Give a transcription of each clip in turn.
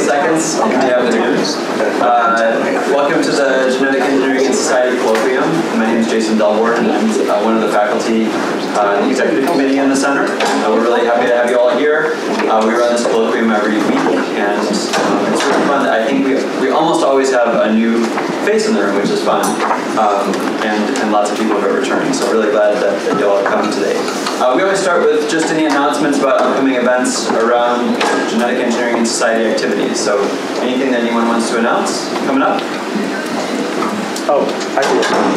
30 seconds. Welcome to the Genetic Engineering and Society Colloquium. My name is Jason Delborne, and I'm one of the faculty in the Executive Committee in the Center. We're really happy to have you all here. We run this colloquium every week, and it's really fun. I think we almost always have a new face in the room, which is fun, and lots of people are returning, so really glad that you all have come today. We always start with just any announcements about upcoming events around genetic engineering and society activities, so anything that anyone wants to announce coming up? Oh, I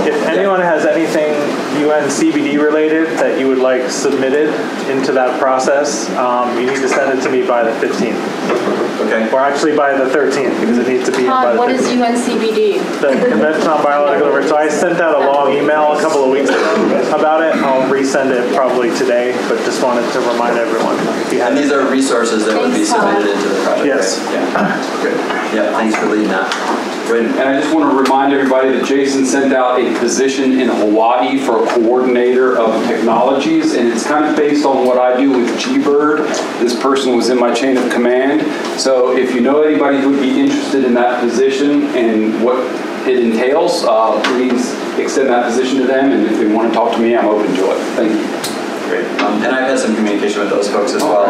do. If anyone has anything UN-CBD related that you would like submitted into that process, you need to send it to me by the 15th. Okay. Or actually by the 13th, because it needs to be by the 15th. What is UN-CBD? The Convention on Biological Diversity. So I sent out a long email a couple of weeks ago about it. I'll resend it probably today, but just wanted to remind everyone. And these are resources that would be submitted into the project. Yes. Right? Yeah. Good. Yeah, thanks for leading that. And I just want to remind everybody that Jason sent out a position in Hawaii for a coordinator of technologies, and it's kind of based on what I do with G-Bird. This person was in my chain of command. So if you know anybody who would be interested in that position and what it entails, please extend that position to them, and if they want to talk to me, I'm open to it. Thank you. Great. And I've had some communication with those folks as well,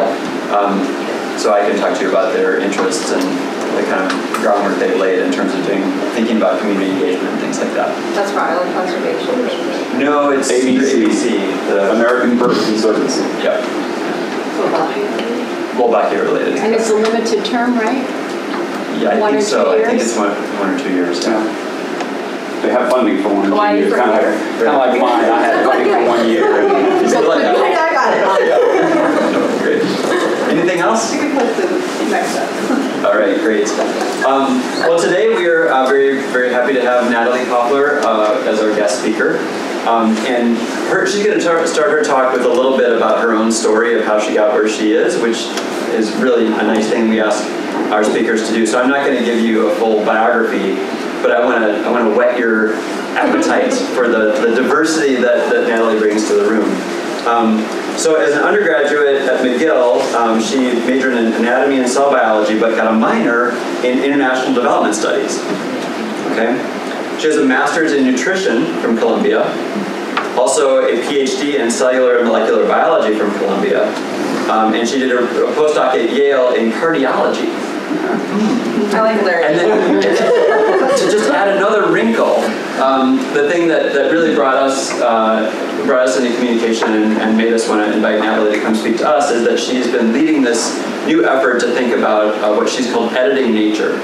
so I can talk to you about their interests and the kind of groundwork they've laid in terms of thinking about community engagement and things like that. That's probably conservation. No, it's ABC, the American Bird Conservancy. Yep. Slovakia related. And it's a limited term, right? Yeah, I think so. I think it's one or two years. Yeah. They have funding for 1 or 2 years. Kind of like mine. I had funding for 1 year. And so I got it. Great. Anything else? You can put the next up. All right, great. Well, today we are very, very happy to have Natalie Popler as our guest speaker. And she's going to start her talk with a little bit about her own story of how she got where she is, which is really a nice thing we ask our speakers to do. So I'm not going to give you a full biography, but I want to whet your appetite for the diversity that Natalie brings to the room. So as an undergraduate at McGill, she majored in anatomy and cell biology, but got a minor in international development studies. Okay, she has a master's in nutrition from Columbia, also a PhD in cellular and molecular biology from Columbia, and she did a postdoc at Yale in cardiology. I like Larry. And then, to just add another wrinkle, the thing that really brought us into communication and made us want to invite Natalie to come speak to us is that she's been leading this new effort to think about what she's called Editing Nature.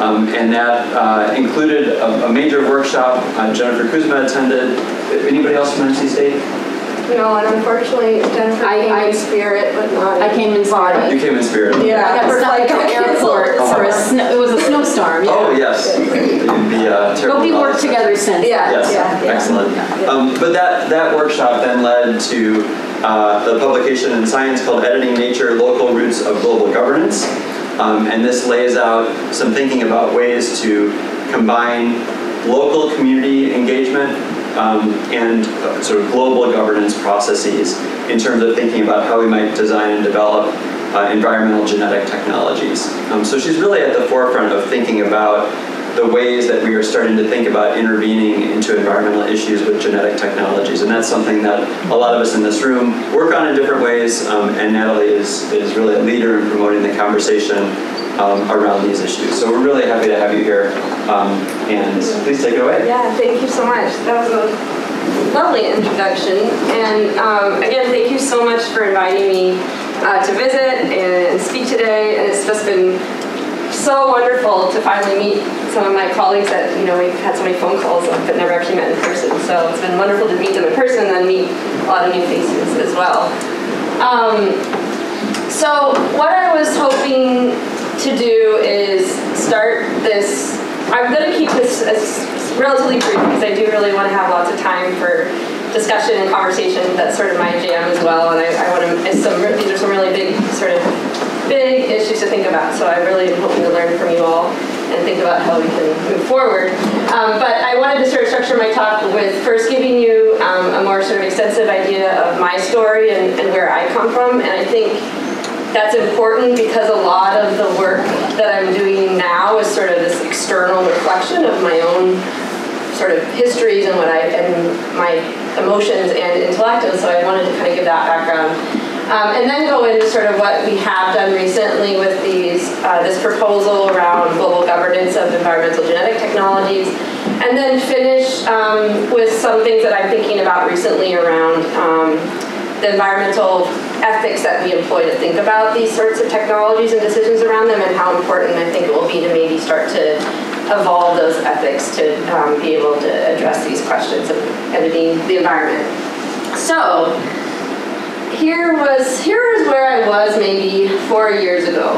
And that included a major workshop Jennifer Kuzma attended. Anybody else from NC State? No, and unfortunately, Jennifer came in spirit, but not I came in body. You came in spirit. Yeah, I got stuck at the airport for it was a snowstorm. Yeah. Oh, yes. But we worked together since. Yeah. Yes. Yeah. Excellent. Yeah. But that workshop then led to the publication in Science called Editing Nature, Local Roots of Global Governance. And this lays out some thinking about ways to combine local community engagement and sort of global governance processes in terms of thinking about how we might design and develop environmental genetic technologies. So she's really at the forefront of thinking about the ways that we are starting to think about intervening into environmental issues with genetic technologies, and that's something that a lot of us in this room work on in different ways, and Natalie is really a leader in promoting the conversation around these issues. So we're really happy to have you here, and please take it away. Yeah, thank you so much. That was a lovely introduction, and again, thank you so much for inviting me to visit and speak today, and it's just been so wonderful to finally meet some of my colleagues that, you know, we've had so many phone calls but never actually met in person. So it's been wonderful to meet them in person and then meet a lot of new faces as well. So what I was hoping to do is start this. I'm going to keep this as relatively brief because I do really want to have lots of time for discussion and conversation. That's sort of my jam as well, and I want to. These are some really big issues to think about, so I really am hoping to learn from you all and think about how we can move forward. But I wanted to sort of structure my talk with first giving you a more sort of extensive idea of my story and where I come from, and I think That's important because a lot of the work that I'm doing now is sort of this external reflection of my own sort of histories and what my emotions and intellect, and so I wanted to kind of give that background. And then go into sort of what we have done recently with these this proposal around global governance of environmental genetic technologies, and then finish with some things that I'm thinking about recently around the environmental ethics that we employ to think about these sorts of technologies and decisions around them, and how important I think it will be to maybe start to evolve those ethics to be able to address these questions of editing the environment. So here is where I was maybe 4 years ago.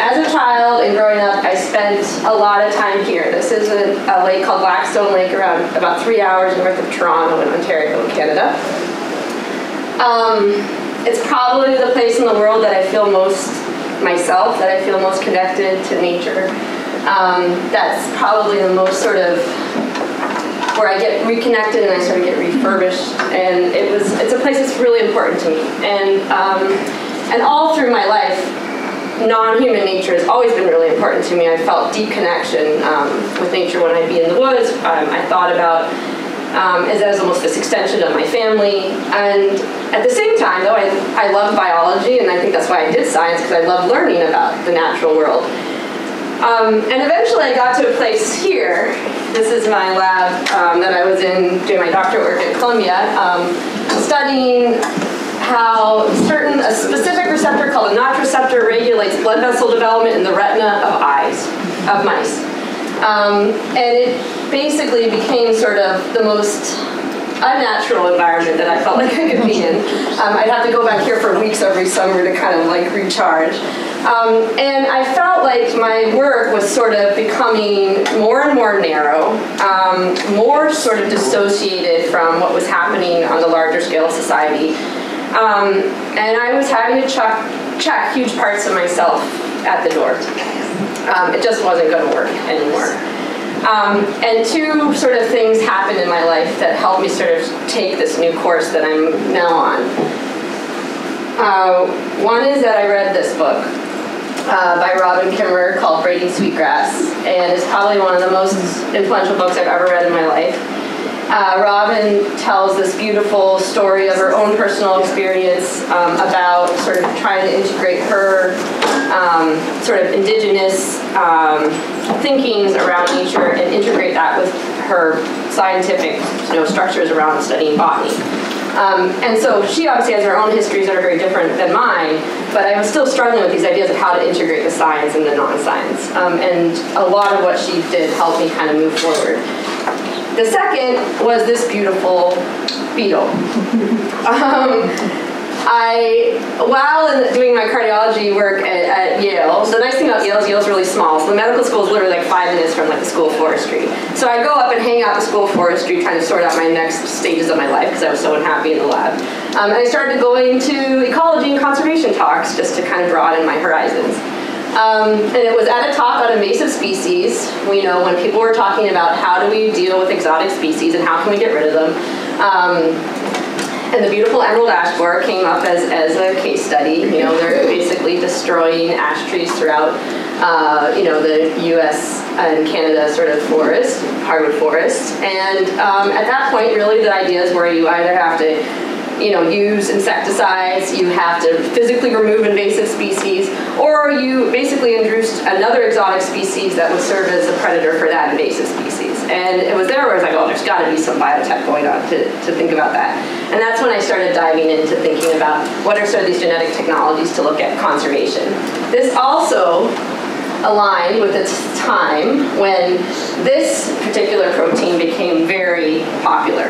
As a child and growing up, I spent a lot of time here. This is a lake called Blackstone Lake, around about 3 hours north of Toronto in Ontario, Canada. It's probably the place in the world that I feel most myself, that I feel most connected to nature. That's probably the most sort of where I get reconnected and I sort of get refurbished, and it's a place that's really important to me. And all through my life, non-human nature has always been really important to me. I felt deep connection with nature when I'd be in the woods. I thought about as I was almost this extension of my family. And at the same time, though, I love biology, and I think that's why I did science, because I love learning about the natural world. And eventually I got to a place here. This is my lab that I was in doing my doctorate work at Columbia, studying how a specific receptor called a Notch receptor regulates blood vessel development in the retina of eyes, of mice. And it basically became sort of the most unnatural environment that I felt like I could be in. I'd have to go back here for weeks every summer to kind of like recharge. And I felt like my work was sort of becoming more and more narrow, more sort of dissociated from what was happening on the larger scale of society. And I was having to check huge parts of myself at the door. It just wasn't going to work anymore. And two sort of things happened in my life that helped me sort of take this new course that I'm now on. One is that I read this book by Robin Kimmerer called Braiding Sweetgrass, and it's probably one of the most influential books I've ever read in my life. Robin tells this beautiful story of her own personal experience about sort of trying to integrate her sort of indigenous thinkings around nature and integrate that with her scientific, you know, structures around studying botany. And so she obviously has her own histories that are very different than mine, but I was still struggling with these ideas of how to integrate the science and the non-science. And a lot of what she did helped me kind of move forward. The second was this beautiful beetle. While doing my cardiology work at Yale, the nice thing about Yale is Yale's really small, so the medical school is literally like 5 minutes from like the School of Forestry. So I go up and hang out at the School of Forestry trying to sort out my next stages of my life because I was so unhappy in the lab. And I started going to ecology and conservation talks just to kind of broaden my horizons. And it was at a talk on invasive species. We know when people were talking about how do we deal with exotic species and how can we get rid of them. And the beautiful emerald ash borer came up as a case study. You know, they're basically destroying ash trees throughout you know, the US and Canada sort of forest, hardwood forest. And at that point, really the idea is where you either have to use insecticides, you have to physically remove invasive species, or you basically introduced another exotic species that would serve as a predator for that invasive species. And it was there where I was like, oh, there's got to be some biotech going on to think about that. And that's when I started diving into thinking about what are sort of these genetic technologies to look at conservation. This also aligned with its time when this particular protein became very popular.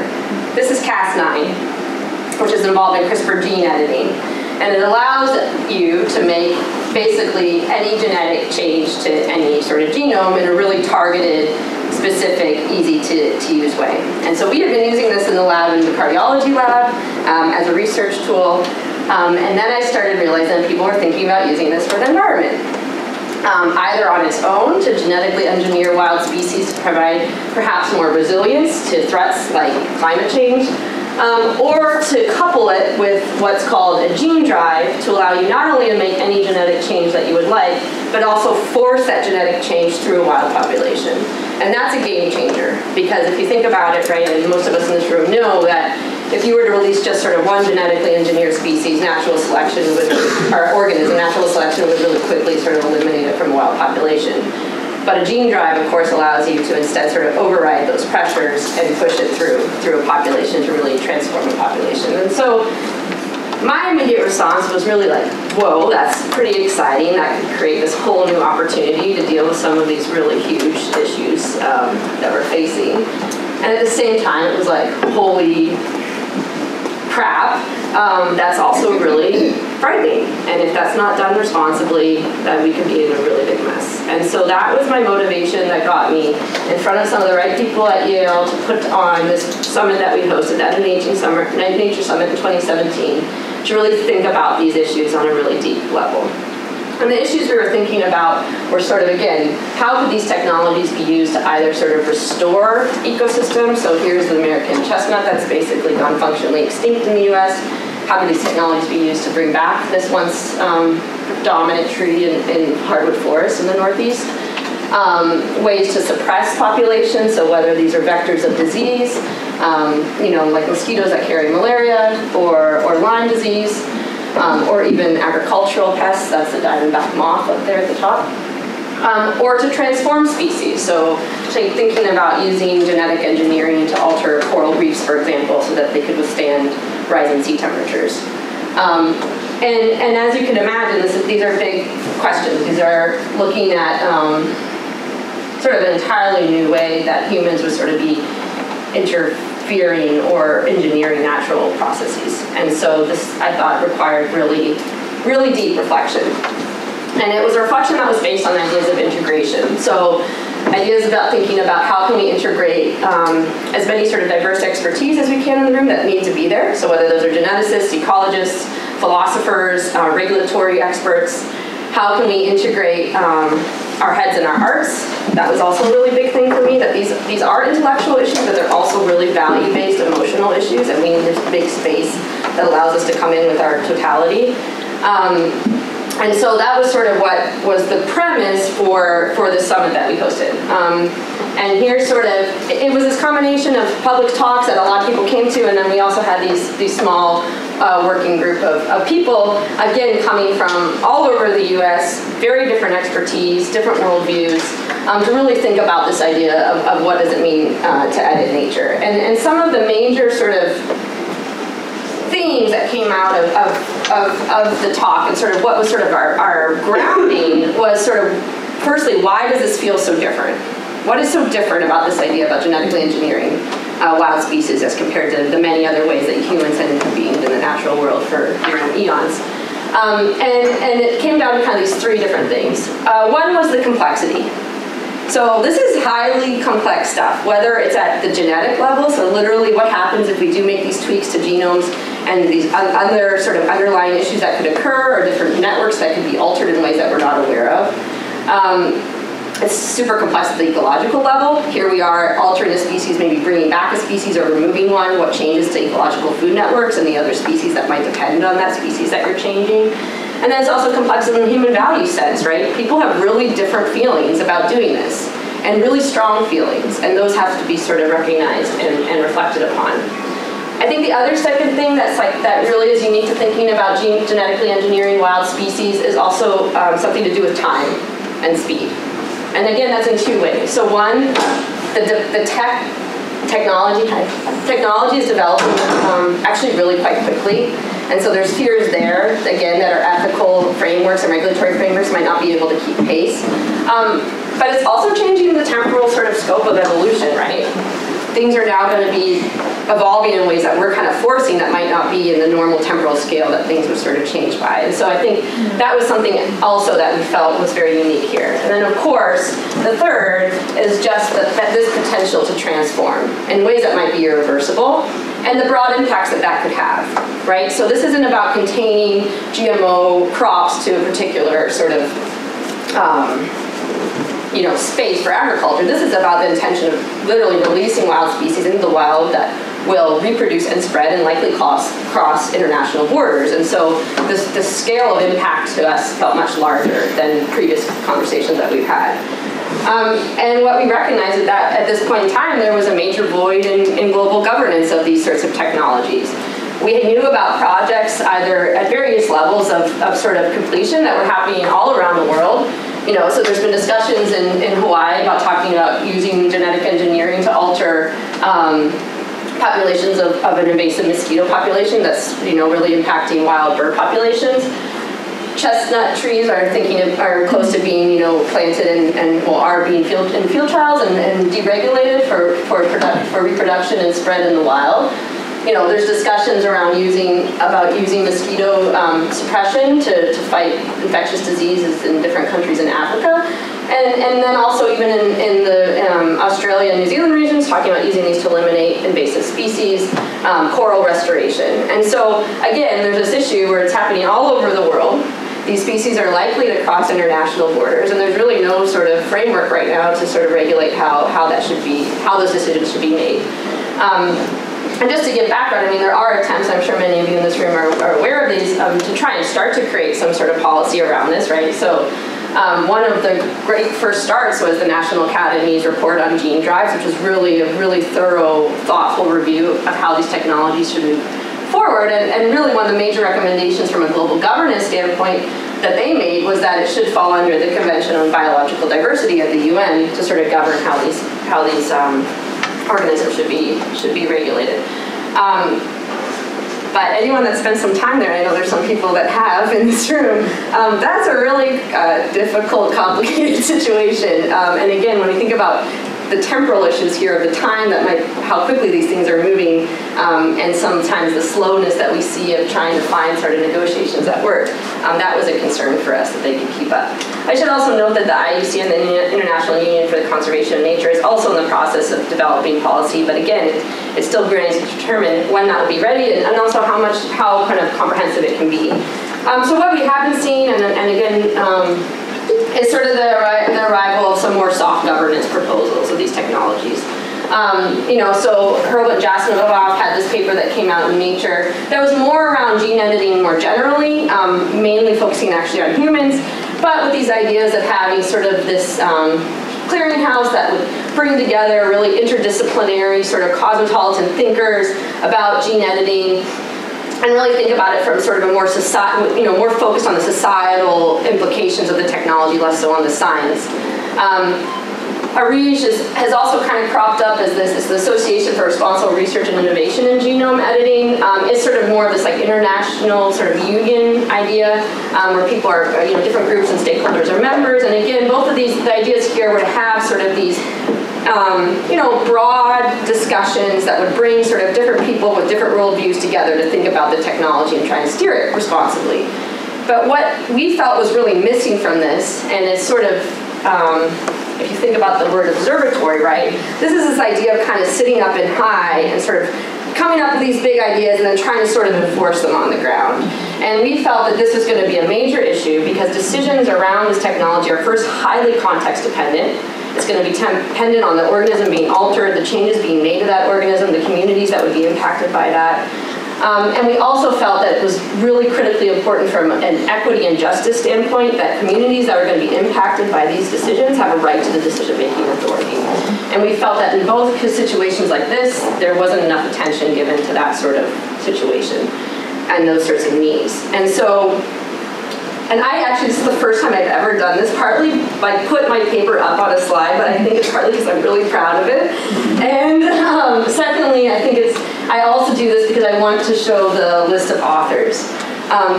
This is Cas9. Which is involved in CRISPR gene editing. And it allows you to make basically any genetic change to any sort of genome in a really targeted, specific, easy to use way. And so we have been using this in the lab, in the cardiology lab, as a research tool. And then I started realizing that people were thinking about using this for the environment. Either on its own to genetically engineer wild species to provide perhaps more resilience to threats like climate change, or to couple it with what's called a gene drive to allow you not only to make any genetic change that you would like, but also force that genetic change through a wild population. And that's a game changer, because if you think about it, right, and most of us in this room know that if you were to release just sort of one genetically engineered species, natural selection would, or organism, natural selection would really quickly sort of eliminate it from a wild population. But a gene drive, of course, allows you to instead sort of override those pressures and push it through a population to really transform a population. And so my immediate response was really like, whoa, that's pretty exciting. That could create this whole new opportunity to deal with some of these really huge issues that we're facing. And at the same time, it was like, holy crap, that's also really frightening. And if that's not done responsibly, then we could be in a really big mess. And so that was my motivation that got me in front of some of the right people at Yale to put on this summit that we hosted, that Nature Summit in 2017, to really think about these issues on a really deep level. And the issues we were thinking about were sort of, again, how could these technologies be used to either sort of restore ecosystems? So here's the American chestnut that's basically gone functionally extinct in the US. How can these technologies be used to bring back this once dominant tree in hardwood forests in the Northeast? Ways to suppress populations, so whether these are vectors of disease, you know, like mosquitoes that carry malaria, or Lyme disease, or even agricultural pests, that's the diamondback moth up there at the top. Or to transform species, so thinking about using genetic engineering to alter coral reefs, for example, so that they could withstand rising sea temperatures. And as you can imagine, these are big questions. These are looking at sort of an entirely new way that humans would sort of be interfering or engineering natural processes. And so this, I thought, required really, really deep reflection. And it was a reflection that was based on ideas of integration. So ideas about thinking about how can we integrate as many sort of diverse expertise as we can in the room that need to be there. So whether those are geneticists, ecologists, philosophers, regulatory experts, how can we integrate our heads and our hearts? That was also a really big thing for me, that these are intellectual issues, but they're also really value-based emotional issues, and we need this big space that allows us to come in with our totality. And so that was sort of what was the premise for the summit that we hosted. And here's sort of, it was this combination of public talks that a lot of people came to, and then we also had these small working group of people, again, coming from all over the US, very different expertise, different worldviews, to really think about this idea of what does it mean to edit nature. And some of the major sort of themes that came out of the talk, and sort of what was sort of our grounding was sort of, firstly, why does this feel so different? What is so different about this idea about genetically engineering wild species as compared to the many other ways that humans had intervened in the natural world for eons? And it came down to kind of these three different things. One was the complexity. So this is highly complex stuff, whether it's at the genetic level, so literally what happens if we do make these tweaks to genomes and these other sort of underlying issues that could occur, or different networks that could be altered in ways that we're not aware of. It's super complex at the ecological level. Here we are altering a species, maybe bringing back a species or removing one, what changes to ecological food networks and the other species that might depend on that species that you're changing. And then it's also complex in the human value sense, right? People have really different feelings about doing this, and really strong feelings, and those have to be sort of recognized and reflected upon. I think the other second thing that's like, that really is unique to thinking about genetically engineering wild species is also something to do with time and speed. And again, that's in two ways. So one, the technology is developing actually really quite quickly. And so there's fears there, again, that our ethical frameworks and regulatory frameworks might not be able to keep pace. But it's also changing the temporal sort of scope of evolution, right? Things are now going to be evolving in ways that we're kind of forcing that might not be in the normal temporal scale that things would sort of change by. And so I think that was something also that we felt was very unique here. And then, of course, the third is just that this potential to transform in ways that might be irreversible, and the broad impacts that that could have, right? So this isn't about containing GMO crops to a particular sort of you know, space for agriculture. This is about the intention of literally releasing wild species into the wild that will reproduce and spread and likely cross international borders. And so the scale of impact to us felt much larger than previous conversations that we've had. And what we recognize is that at this point in time, there was a major void in global governance of these sorts of technologies. We knew about projects either at various levels of sort of completion that were happening all around the world. You know, so there's been discussions in Hawaii about talking about using genetic engineering to alter populations of an invasive mosquito population that's, you know, really impacting wild bird populations. Chestnut trees are close to being, you know, planted and are being in field trials and deregulated for reproduction and spread in the wild. You know, there's discussions around using mosquito suppression to fight infectious diseases in different countries in Africa, and then also even in the Australia and New Zealand regions, talking about using these to eliminate invasive species, coral restoration. And so again, there's this issue where it's happening all over the world. These species are likely to cross international borders, and there's really no sort of framework right now to sort of regulate how those decisions should be made. And just to give background, I mean, there are attempts, I'm sure many of you in this room are aware of these, to try and start to create some sort of policy around this, right? So one of the great first starts was the National Academy's report on gene drives, which was really a really thorough, thoughtful review of how these technologies should move forward. And really one of the major recommendations from a global governance standpoint that they made was that it should fall under the Convention on Biological Diversity at the UN to sort of govern how these organisms should be regulated. But anyone that spends some time there, I know there's some people that have in this room, that's a really difficult, complicated situation. And again, when we think about the temporal issues here of the time, how quickly these things are moving, and sometimes the slowness that we see of trying to find sort of negotiations that work, that was a concern for us that they could keep up. I should also note that the IUC and the International Union for the Conservation of Nature is also in the process of developing policy, but again, it's still going to determine when that will be ready and also how kind of comprehensive it can be. So what we haven't seen, and again, is sort of the arrival of some more soft governance proposals of these technologies. You know, so Herbert Jasnov had this paper that came out in Nature that was more around gene editing more generally, mainly focusing actually on humans, but with these ideas of having sort of this clearinghouse that would bring together really interdisciplinary sort of cosmopolitan thinkers about gene editing, and really think about it from sort of a more more focused on the societal implications of the technology, less so on the science. Arij has also kind of cropped up as this, the Association for Responsible Research and Innovation in Genome Editing. It's sort of more of this like international sort of union idea where people are, you know, different groups and stakeholders are members. And again, both of these, the ideas here were to have sort of these you know, broad discussions that would bring sort of different people with different worldviews together to think about the technology and try and steer it responsibly. But what we felt was really missing from this, and it's sort of, if you think about the word observatory, right? This is this idea of kind of sitting up in high and sort of coming up with these big ideas and then trying to sort of enforce them on the ground. And we felt that this was going to be a major issue because decisions around this technology are first highly context dependent. It's going to be dependent on the organism being altered, the changes being made to that organism, the communities that would be impacted by that. And we also felt that it was really critically important from an equity and justice standpoint that communities that are going to be impacted by these decisions have a right to the decision-making authority. And we felt that in both situations like this, there wasn't enough attention given to that sort of situation and those sorts of needs. And so, and I actually, this is the first time I've ever done this, partly I put my paper up on a slide, but I think it's partly because I'm really proud of it. And secondly, I think I also do this because I want to show the list of authors.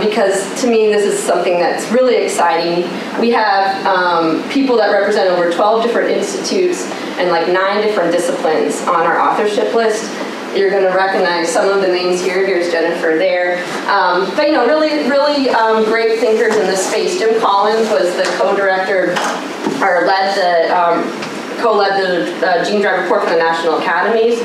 Because to me, this is something that's really exciting. We have people that represent over 12 different institutes and like 9 different disciplines on our authorship list. You're going to recognize some of the names here. Here's Jennifer there. But, you know, really great thinkers in this space. Jim Collins was the co-director, or co-led the gene drive report for the National Academies.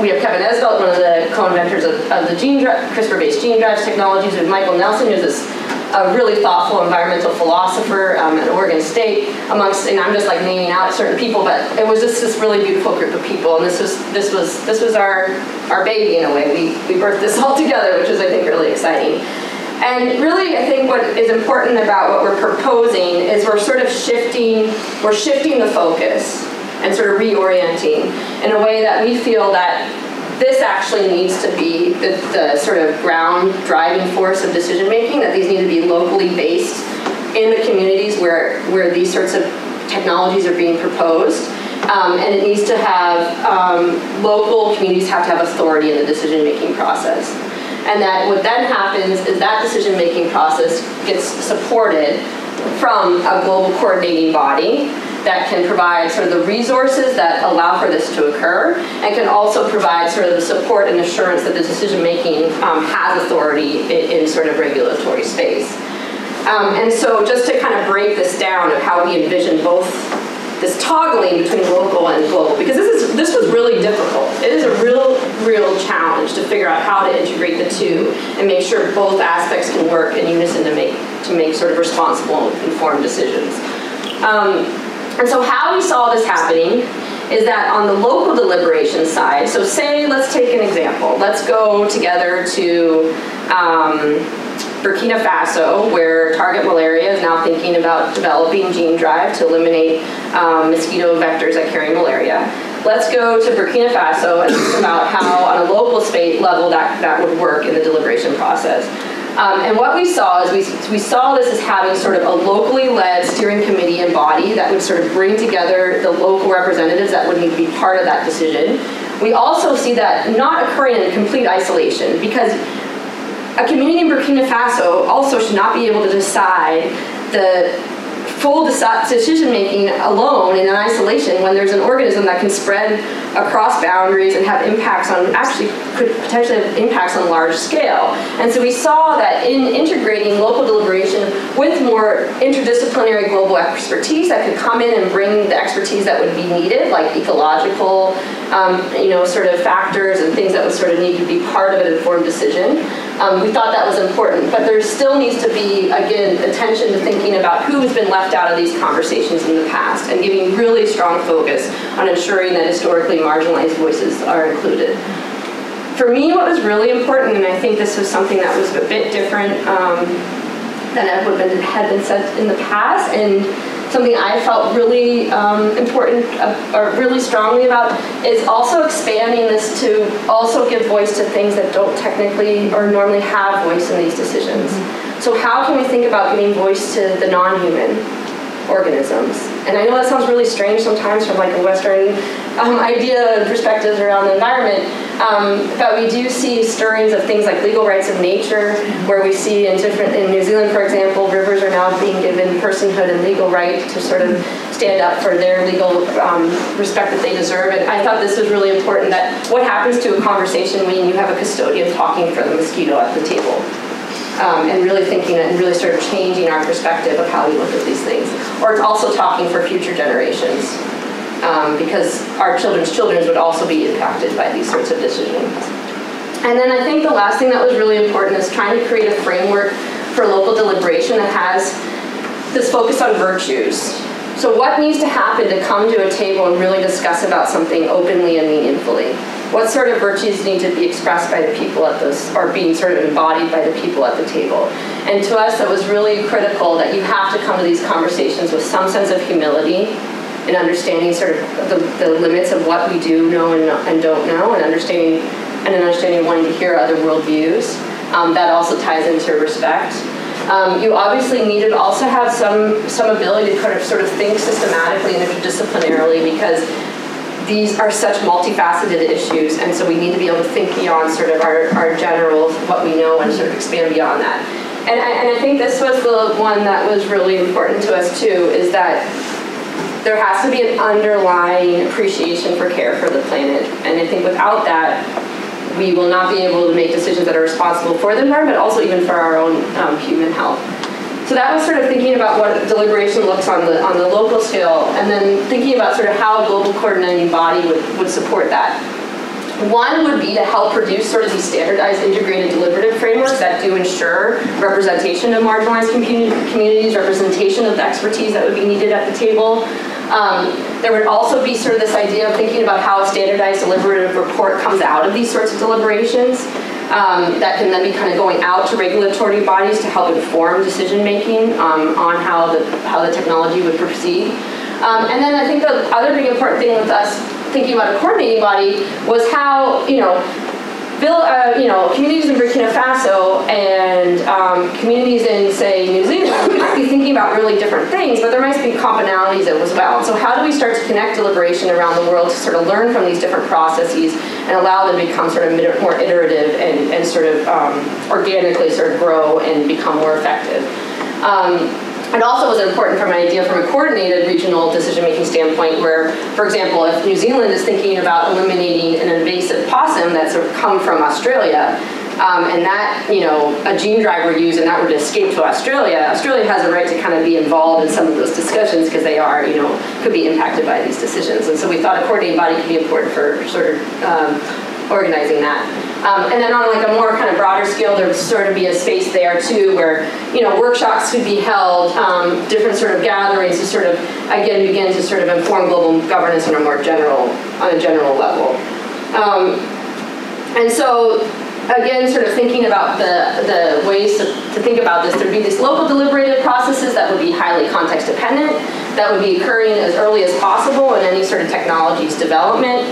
We have Kevin Esvelt, one of the co-inventors of the CRISPR-based gene drives technologies, with Michael Nelson, who's this a really thoughtful environmental philosopher at Oregon State, amongst, and I'm just like naming out certain people, but it was just this really beautiful group of people, and this was our baby in a way. We birthed this all together, which is I think really exciting. And really, I think what is important about what we're proposing is we're sort of shifting the focus and sort of reorienting in a way that we feel that this actually needs to be the sort of ground driving force of decision making, that these need to be locally based in the communities where these sorts of technologies are being proposed. And it needs to have, local communities have to have authority in the decision making process. And that what then happens is that decision making process gets supported from a global coordinating body that can provide sort of the resources that allow for this to occur, and can also provide sort of the support and assurance that the decision making has authority in sort of regulatory space. And so just to kind of break this down of how we envision both this toggling between local and global, because this was really difficult. It is a real challenge to figure out how to integrate the two and make sure both aspects can work in unison to make sort of responsible and informed decisions. And so how we saw this happening is that on the local deliberation side, so say, let's take an example. Let's go together to Burkina Faso, where Target Malaria is now thinking about developing gene drive to eliminate mosquito vectors that carry malaria. Let's go to Burkina Faso and think about how on a local state level that would work in the deliberation process. And what we saw is we saw this as having sort of a locally led steering committee and body that would sort of bring together the local representatives that would need to be part of that decision. We also see that not occurring in complete isolation, because a community in Burkina Faso also should not be able to decide the full decision-making alone in isolation when there's an organism that can spread across boundaries and have impacts on, actually could potentially have impacts on large scale. And so we saw that in integrating local deliberation with more interdisciplinary global expertise that could come in and bring the expertise that would be needed, like ecological, sort of factors and things that would sort of need to be part of an informed decision. We thought that was important, but there still needs to be, again, attention to thinking about who has been left out of these conversations in the past, and giving really strong focus on ensuring that historically marginalized voices are included. For me, what was really important, and I think this was something that was a bit different than had been said in the past, and something I felt really important or really strongly about, is also expanding this to also give voice to things that don't technically or normally have voice in these decisions. Mm-hmm. So how can we think about giving voice to the non-human organisms? And I know that sounds really strange sometimes from like a Western idea and perspectives around the environment, but we do see stirrings of things like legal rights of nature, where we see in New Zealand, for example, rivers are now being given personhood and legal right to sort of stand up for their legal respect that they deserve. And I thought this was really important, that what happens to a conversation when you have a custodian talking for the mosquito at the table? And really thinking and really sort of changing our perspective of how we look at these things. Or it's also talking for future generations, because our children's children would also be impacted by these sorts of decisions. And then I think the last thing that was really important is trying to create a framework for local deliberation that has this focus on virtues. So what needs to happen to come to a table and really discuss about something openly and meaningfully? What sort of virtues need to be expressed by the people at those, or being sort of embodied by the people at the table? And to us, that was really critical, that you have to come to these conversations with some sense of humility and understanding sort of the limits of what we do know and don't know, and understanding wanting to hear other worldviews. That also ties into respect. You obviously needed also have some ability to sort of think systematically and interdisciplinarily, because these are such multifaceted issues, and so we need to be able to think beyond sort of our general, what we know, and sort of expand beyond that. And I think this was the one that was really important to us too, is that there has to be an underlying appreciation for care for the planet. And I think without that, we will not be able to make decisions that are responsible for the environment, but also even for our own human health. So that was sort of thinking about what deliberation looks on the local scale, and then thinking about sort of how a global coordinating body would support that. One would be to help produce sort of these standardized integrated deliberative frameworks that do ensure representation of marginalized communities, representation of the expertise that would be needed at the table. There would also be sort of this idea of thinking about how a standardized deliberative report comes out of these sorts of deliberations that can then be kind of going out to regulatory bodies to help inform decision making on how the technology would proceed. And then I think the other big important thing with us thinking about a coordinating body was how, communities in Burkina Faso and communities in, say, New Zealand might be thinking about really different things, but there might be commonalities as well. So how do we start to connect deliberation around the world to sort of learn from these different processes and allow them to become sort of more iterative and sort of organically sort of grow and become more effective? It also was important from an idea from a coordinated regional decision-making standpoint where, for example, if New Zealand is thinking about eliminating an invasive possum that's sort of come from Australia, and that, a gene drive were used and that were to escape to Australia, Australia has a right to kind of be involved in some of those discussions because they are, could be impacted by these decisions. And so we thought a coordinating body could be important for sort of organizing that. And then on like a more kind of broader scale, there would sort of be a space there too where, workshops could be held, different sort of gatherings to sort of, again, begin to sort of inform global governance on a more general, level. And so, again, sort of thinking about the ways to think about this, there'd be these local deliberative processes that would be highly context dependent, that would be occurring as early as possible in any sort of technology's development.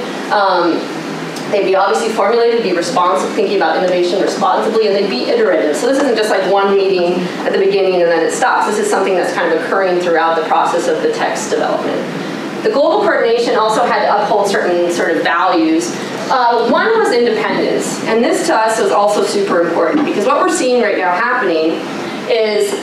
They'd be obviously formulated, be responsive, thinking about innovation responsibly, and they'd be iterative. So this isn't just like one meeting at the beginning and then it stops. This is something that's kind of occurring throughout the process of the text development. The global coordination also had to uphold certain sort of values. One was independence, and this to us was also super important because what we're seeing right now happening is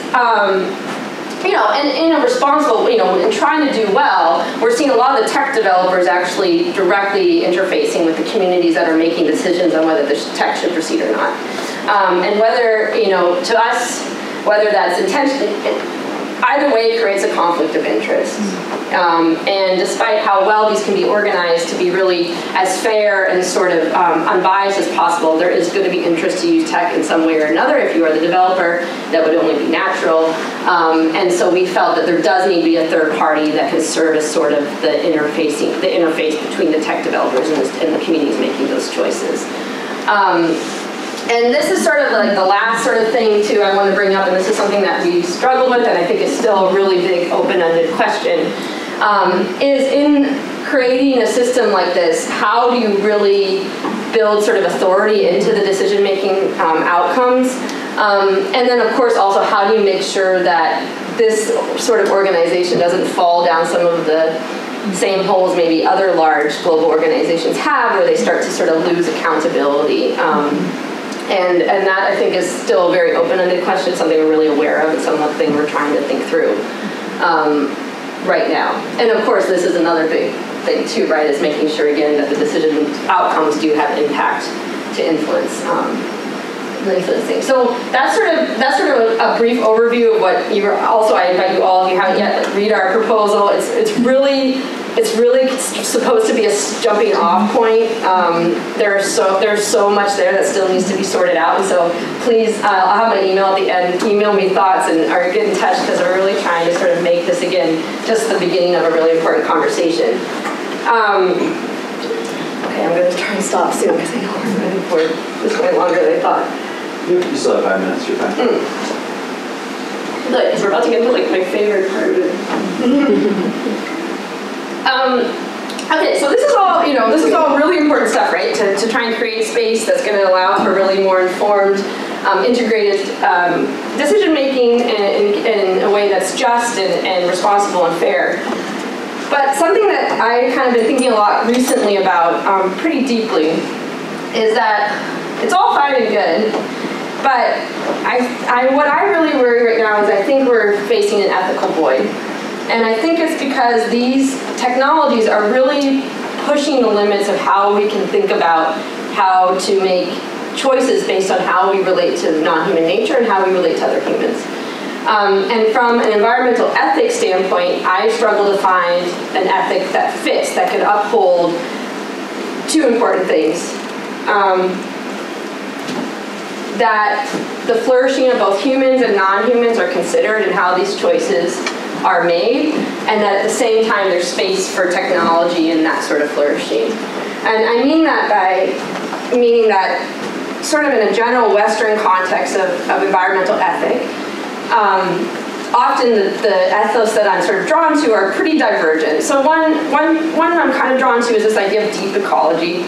and in a responsible, in trying to do well, we're seeing a lot of the tech developers actually directly interfacing with the communities that are making decisions on whether the tech should proceed or not. And whether, to us, whether that's intentional, either way it creates a conflict of interest. And despite how well these can be organized to be really as fair and sort of unbiased as possible, there is going to be interest to use tech in some way or another if you are the developer. That would only be natural. And so we felt that there does need to be a third party that can serve as sort of the interface between the tech developers and the communities making those choices. And this is sort of like the last sort of thing too I want to bring up, and this is something that we struggle with and I think is still a really big open-ended question, is in creating a system like this, how do you really build sort of authority into the decision-making outcomes? And then of course also how do you make sure that this sort of organization doesn't fall down some of the same holes maybe other large global organizations have where they start to sort of lose accountability. And that, I think, is still a very open-ended question, something we're really aware of and something we're trying to think through right now. And, of course, this is another big thing, too, right, is making sure, again, that the decision outcomes do have impact to influence things. So that's sort of a brief overview of what you were. Also, I invite you all, if you haven't yet, read our proposal. It's really supposed to be a jumping off point. There's so much there that still needs to be sorted out. And so please, I'll have my email at the end. Email me thoughts or get in touch because we're really trying to sort of make this, again, just the beginning of a really important conversation. Okay, I'm going to try and stop soon because I know we're running for this way longer than I thought. You still have 5 minutes. You're fine. Look, because we're about to get to like my favorite part of it. Okay, so this is all, this is all really important stuff, right? To try and create space that's going to allow for really more informed, integrated decision making in a way that's just and responsible and fair. But something that I've kind of been thinking a lot recently about, pretty deeply, is that it's all fine and good, but what I really worry right now is I think we're facing an ethical void. And I think it's because these technologies are really pushing the limits of how we can think about how to make choices based on how we relate to non-human nature and how we relate to other humans. And from an environmental ethics standpoint, I struggle to find an ethic that fits, that can uphold two important things. That the flourishing of both humans and non-humans are considered in how these choices are made, and that at the same time there's space for technology and that sort of flourishing. And I mean that by meaning that sort of in a general Western context of environmental ethic, often the ethos that I'm sort of drawn to are pretty divergent. So one that I'm kind of drawn to is this idea of deep ecology,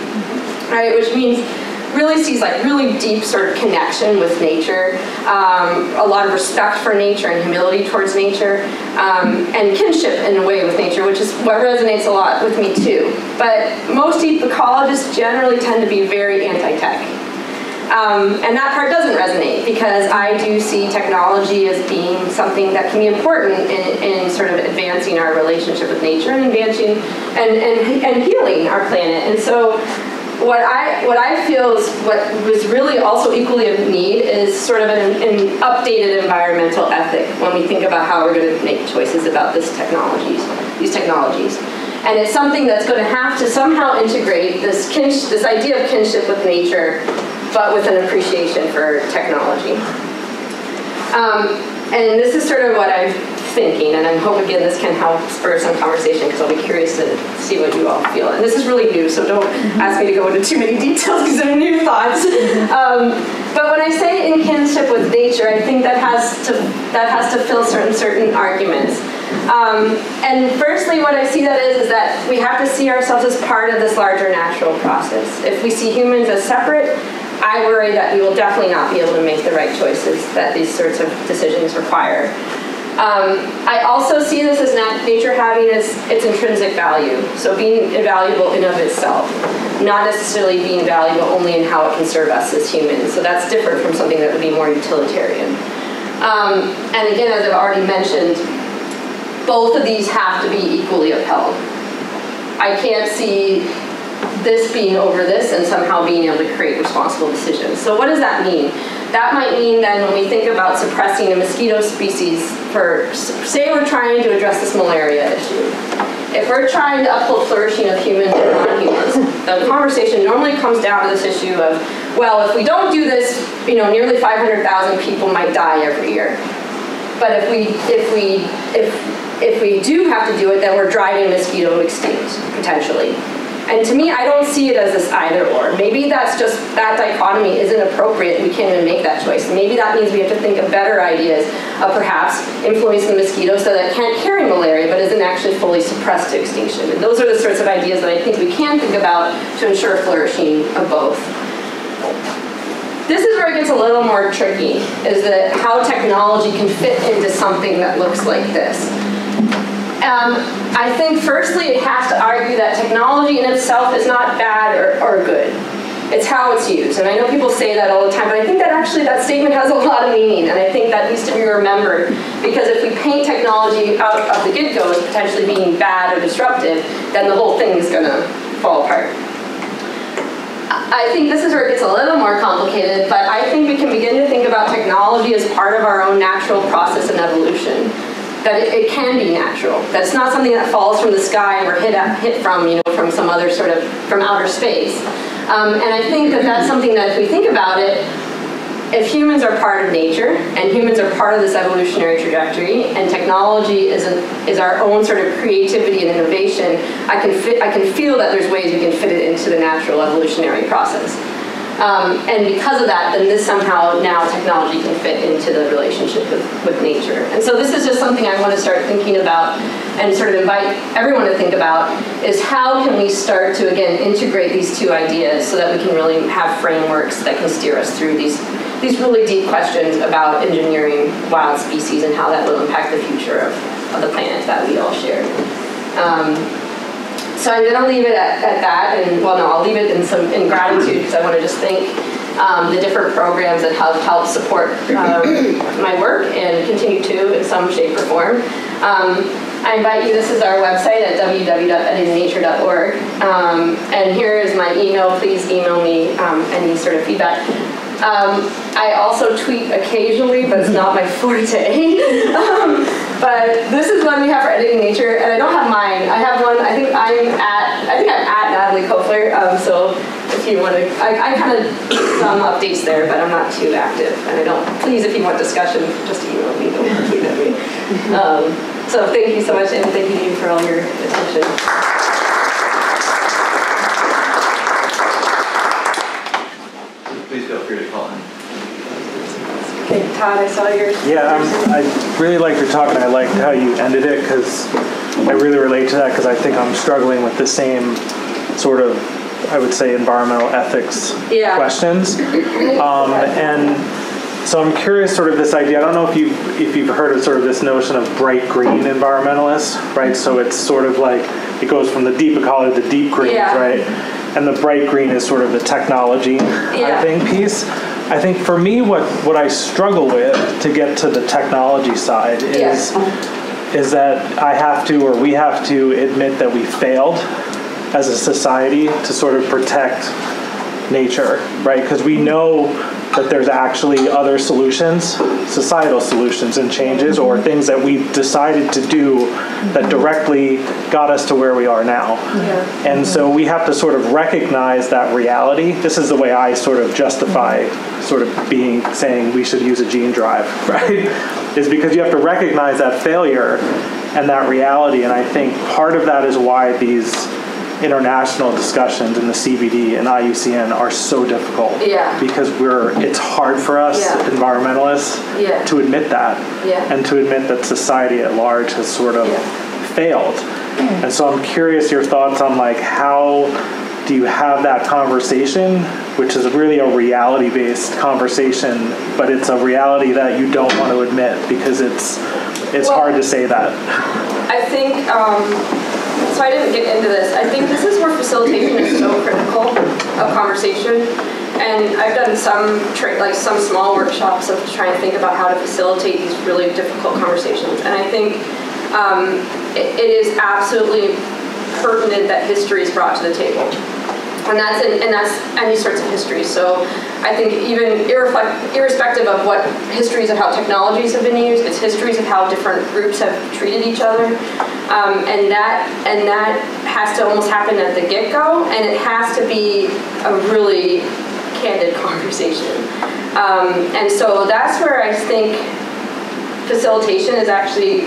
right? Which means really sees like really deep sort of connection with nature, a lot of respect for nature and humility towards nature, and kinship in a way with nature, which is what resonates a lot with me too. But most deep ecologists generally tend to be very anti-tech. And that part doesn't resonate because I do see technology as being something that can be important in sort of advancing our relationship with nature and advancing and healing our planet. And so what I feel is what was really also equally of need is sort of an updated environmental ethic when we think about how we're going to make choices about these technologies. And it's something that's going to have to somehow integrate this idea of kinship with nature, but with an appreciation for technology. And this is sort of what I'm thinking, and I hope again this can help spur some conversation because I'll be curious to see what you all feel. And this is really new, so don't ask me to go into too many details because they're new thoughts. But when I say in kinship with nature, I think that has to fill certain arguments. And firstly, what I see that is that we have to see ourselves as part of this larger natural process. If we see humans as separate, I worry that we will definitely not be able to make the right choices that these sorts of decisions require. I also see this as nature having its intrinsic value, so being valuable in of itself, not necessarily being valuable only in how it can serve us as humans. So that's different from something that would be more utilitarian. And again, as I've already mentioned, both of these have to be equally upheld. I can't see this being over this and somehow being able to create responsible decisions. So what does that mean? That might mean then when we think about suppressing a mosquito species for, say we're trying to address this malaria issue. If we're trying to uphold flourishing of humans and non-humans, the conversation normally comes down to this issue of, well, if we don't do this, you know, nearly 500,000 people might die every year. But if we do have to do it, then we're driving mosquito extinct, potentially. And to me, I don't see it as this either or. Maybe that's just, that dichotomy isn't appropriate and we can't even make that choice. Maybe that means we have to think of better ideas of perhaps influencing the mosquito so that it can't carry malaria but isn't actually fully suppressed to extinction. And those are the sorts of ideas that I think we can think about to ensure flourishing of both. This is where it gets a little more tricky, is that how technology can fit into something that looks like this. I think firstly it has to argue that technology in itself is not bad or good. It's how it's used. And I know people say that all the time, but I think that actually that statement has a lot of meaning, and I think that needs to be remembered, because if we paint technology out of the get-go as potentially being bad or disruptive, then the whole thing is going to fall apart. I think this is where it gets a little more complicated, but I think we can begin to think about technology as part of our own natural process and evolution. That it can be natural. That's not something that falls from the sky or hit from some other sort of, from outer space. And I think that that's something that if we think about it, if humans are part of nature and humans are part of this evolutionary trajectory and technology is our own sort of creativity and innovation, I can feel that there's ways we can fit it into the natural evolutionary process. And because of that, then this somehow now technology can fit into the relationship with nature. And so this is just something I want to start thinking about and sort of invite everyone to think about, is how can we start to, again, integrate these two ideas so that we can really have frameworks that can steer us through these really deep questions about engineering wild species and how that will impact the future of the planet that we all share. So I'm going to leave it at that, and well, no, I'll leave it in gratitude, because I want to just thank the different programs that have helped support my work and continue to in some shape or form. I invite you, this is our website at www.editingnature.org, and here is my email. Please email me any sort of feedback. I also tweet occasionally, but it's not my forte. But this is one we have for Editing Nature, and I don't have mine. I have one. I think I'm at Natalie Popler. So if you want to, I kind of some updates there, but I'm not too active, and I don't. Please, if you want discussion, just email me. Don't tweet at me. So thank you so much, and thank you for all your attention. Please feel free to call in. Okay, Todd, I saw yours. Yeah, I really liked your talk, and I liked how you ended it, because I really relate to that, because I think I'm struggling with the same sort of, I would say, environmental ethics questions. And so I'm curious, sort of this idea, I don't know if you've heard of sort of this notion of bright green environmentalists, right? So it's sort of like, it goes from the deep ecology to the deep greens, right? And the bright green is sort of the technology, I think, piece. I think for me, what I struggle with to get to the technology side is that I have to, or we have to admit that we failed as a society to sort of protect nature, right? Because we know that there's actually other solutions, societal solutions and changes, or things that we've decided to do that directly got us to where we are now. And so we have to sort of recognize that reality. This is the way I sort of justify sort of saying we should use a gene drive, right? Is because you have to recognize that failure and that reality. And I think part of that is why these international discussions in the CBD and IUCN are so difficult. Because it's hard for us environmentalists to admit that and to admit that society at large has sort of failed. And so I'm curious your thoughts on like how do you have that conversation, which is really a reality-based conversation, but it's a reality that you don't want to admit because it's hard to say that. I think so I didn't get into this. I think this is where facilitation is so critical of conversation. And I've done some small workshops of trying to think about how to facilitate these really difficult conversations. And I think it is absolutely pertinent that history is brought to the table. And that's any sorts of history. So I think even irrespective of what histories of how technologies have been used, it's histories of how different groups have treated each other, and that has to almost happen at the get-go, and it has to be a really candid conversation. And so that's where I think facilitation is actually.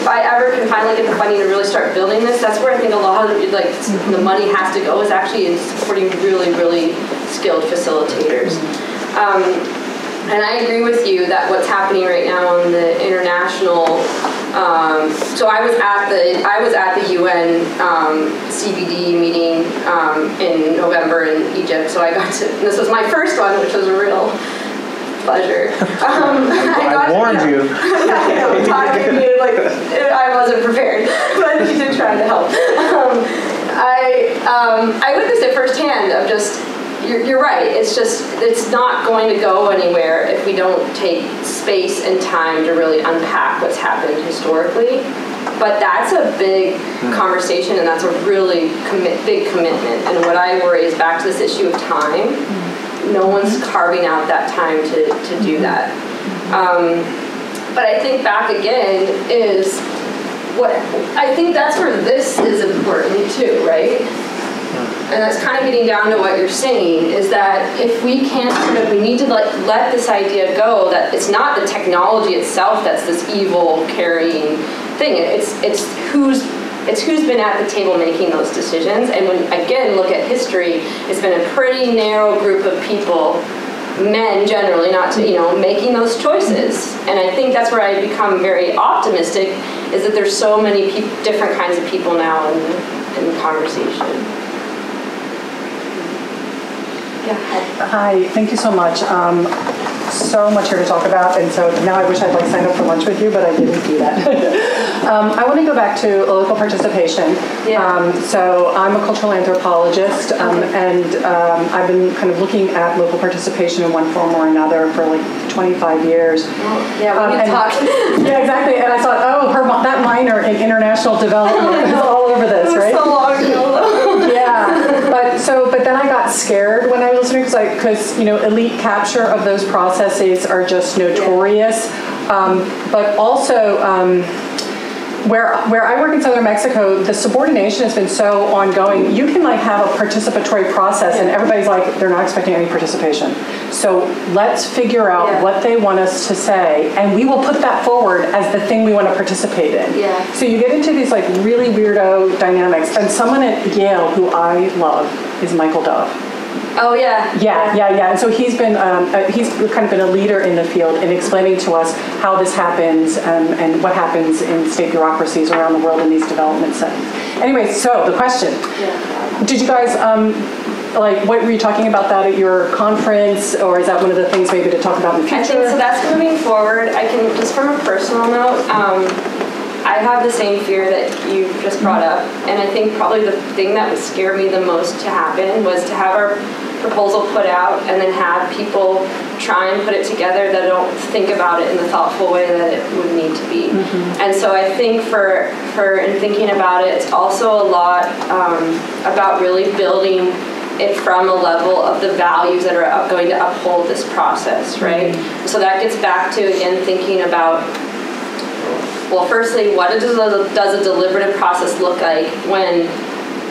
If I ever can finally get the funding to really start building this, that's where I think a lot of the money has to go is actually in supporting really, really skilled facilitators. And I agree with you that what's happening right now on the international. So I was at the UN CBD meeting in November in Egypt. So I got to. This was my first one, which was a real pleasure. I warned you. I wasn't prepared, but she did try to help. I witnessed it firsthand of just, you're right, it's not going to go anywhere if we don't take space and time to really unpack what's happened historically. But that's a big conversation, and that's a really big commitment. And what I worry is back to this issue of time. No one's carving out that time to do that. But I think back again is I think that's where this is important too, right? And that's kind of getting down to what you're saying is that if we can't we need to let this idea go that it's not the technology itself that's this evil carrying thing. It's who's been at the table making those decisions. And when, again, look at history, it's been a pretty narrow group of people, men generally, making those choices. And I think that's where I become very optimistic, is that there's so many different kinds of people now in the conversation. Yeah. Hi, thank you so much. So much here to talk about, and so now I wish I'd signed up for lunch with you, but I didn't do that. I want to go back to local participation. So I'm a cultural anthropologist, and I've been kind of looking at local participation in one form or another for 25 years. Talk. Yeah, exactly. And I thought, that minor in international development is all over this, right? So long ago. But then I got scared when I was listening because elite capture of those processes are just notorious. But also, where I work in southern Mexico, the subordination has been so ongoing. You can like have a participatory process, and everybody's like, they're not expecting any participation. So let's figure out what they want us to say, and we will put that forward as the thing we want to participate in. Yeah. So you get into these like really weirdo dynamics. And someone at Yale who I love is Michael Dove. Oh, yeah. Yeah, yeah, yeah. And so he's been, he's kind of been a leader in the field in explaining to us how this happens and what happens in state bureaucracies around the world in these development settings. Anyway, so the question. Yeah. Did you guys, like, what were you talking about that at your conference, or is that one of the things maybe to talk about in the future? I think so that's coming forward. I can, just from a personal note, I have the same fear that you just brought up, and I think probably the thing that would scare me the most to happen was to have our proposal put out and then have people try and put it together that don't think about it in the thoughtful way that it would need to be. Mm-hmm. And so I think for in thinking about it, it's also a lot about really building it from a level of the values that are going to uphold this process, right? Mm-hmm. So that gets back to, again, thinking about, well, firstly, what does a deliberative process look like when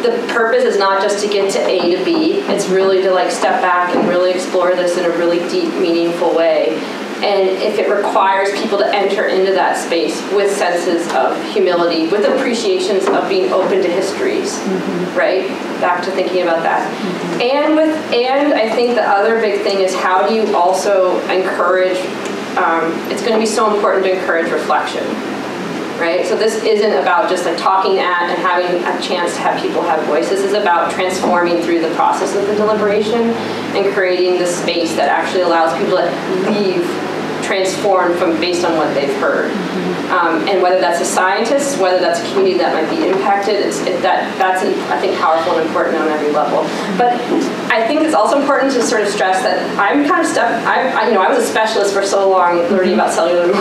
the purpose is not just to get to A to B, it's really to like step back and really explore this in a really deep, meaningful way. And if it requires people to enter into that space with senses of humility, with appreciations of being open to histories, mm-hmm. right? Back to thinking about that. Mm-hmm. And I think the other big thing is how do you also encourage, it's going to be so important to encourage reflection. Right? So this isn't about just like talking at and having a chance to have people have voices. This is about transforming through the process of the deliberation and creating the space that actually allows people to leave transformed from based on what they've heard. Mm-hmm. And whether that's a scientist, whether that's a community that might be impacted, that's I think powerful and important on every level. But I think it's also important to sort of stress that I'm kind of I was a specialist for so long learning about cellular.